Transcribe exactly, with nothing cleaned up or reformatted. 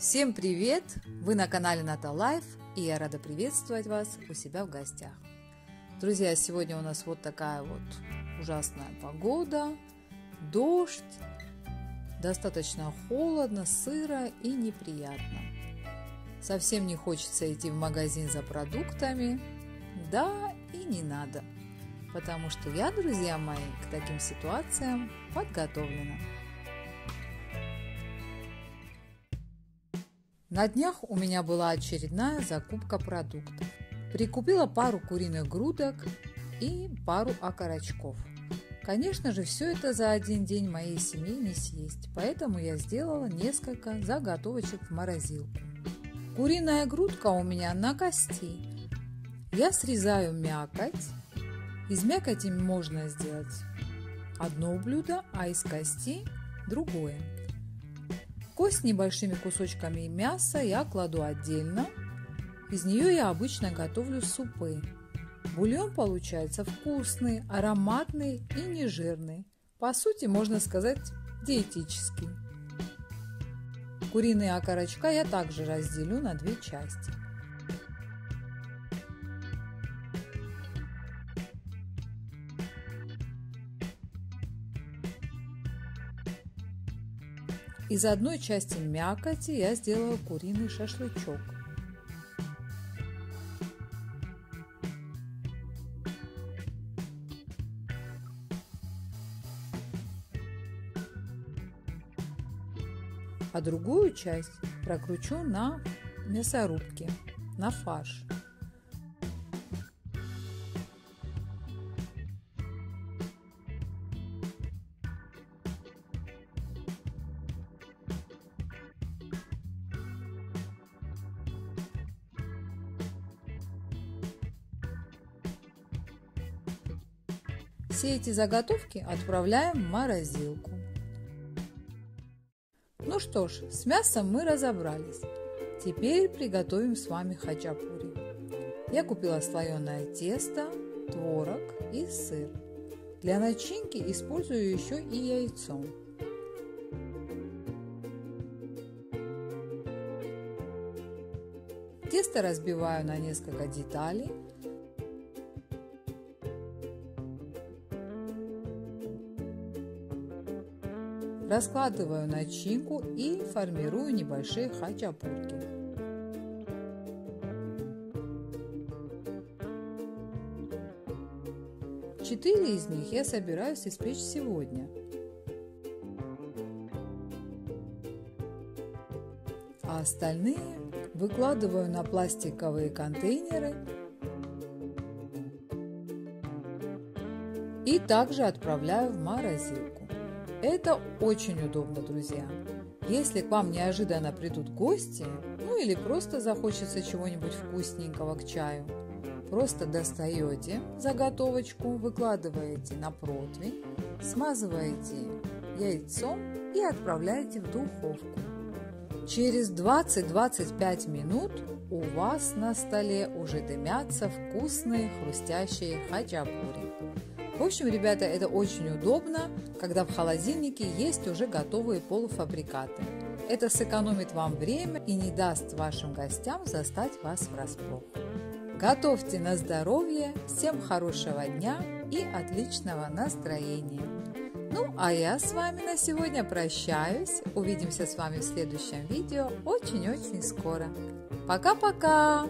Всем привет! Вы на канале Ната Лайф, и я рада приветствовать вас у себя в гостях. Друзья, сегодня у нас вот такая вот ужасная погода, дождь, достаточно холодно, сыро и неприятно. Совсем не хочется идти в магазин за продуктами, да и не надо, потому что я, друзья мои, к таким ситуациям подготовлена. На днях у меня была очередная закупка продуктов. Прикупила пару куриных грудок и пару окорочков. Конечно же, все это за один день моей семьи не съесть, поэтому я сделала несколько заготовочек в морозилку. Куриная грудка у меня на кости. Я срезаю мякоть. Из мякоти можно сделать одно блюдо, а из кости другое. Кость с небольшими кусочками мяса я кладу отдельно, из нее я обычно готовлю супы. Бульон получается вкусный, ароматный и нежирный, по сути, можно сказать, диетический. Куриные окорочка я также разделю на две части. Из одной части мякоти я сделала куриный шашлычок. А другую часть прокручу на мясорубке, на фарш. Все эти заготовки отправляем в морозилку. Ну что ж, с мясом мы разобрались. Теперь приготовим с вами хачапури. Я купила слоеное тесто, творог и сыр. Для начинки использую еще и яйцо. Тесто разбиваю на несколько деталей. Раскладываю начинку и формирую небольшие хачапурки. Четыре из них я собираюсь испечь сегодня. А остальные выкладываю на пластиковые контейнеры и также отправляю в морозилку. Это очень удобно, друзья. Если к вам неожиданно придут гости, ну или просто захочется чего-нибудь вкусненького к чаю, просто достаете заготовочку, выкладываете на противень, смазываете яйцом и отправляете в духовку. Через двадцать-двадцать пять минут у вас на столе уже дымятся вкусные хрустящие хачапури. В общем, ребята, это очень удобно, когда в холодильнике есть уже готовые полуфабрикаты. Это сэкономит вам время и не даст вашим гостям застать вас врасплох. Готовьте на здоровье, всем хорошего дня и отличного настроения. Ну, а я с вами на сегодня прощаюсь. Увидимся с вами в следующем видео очень-очень скоро. Пока-пока!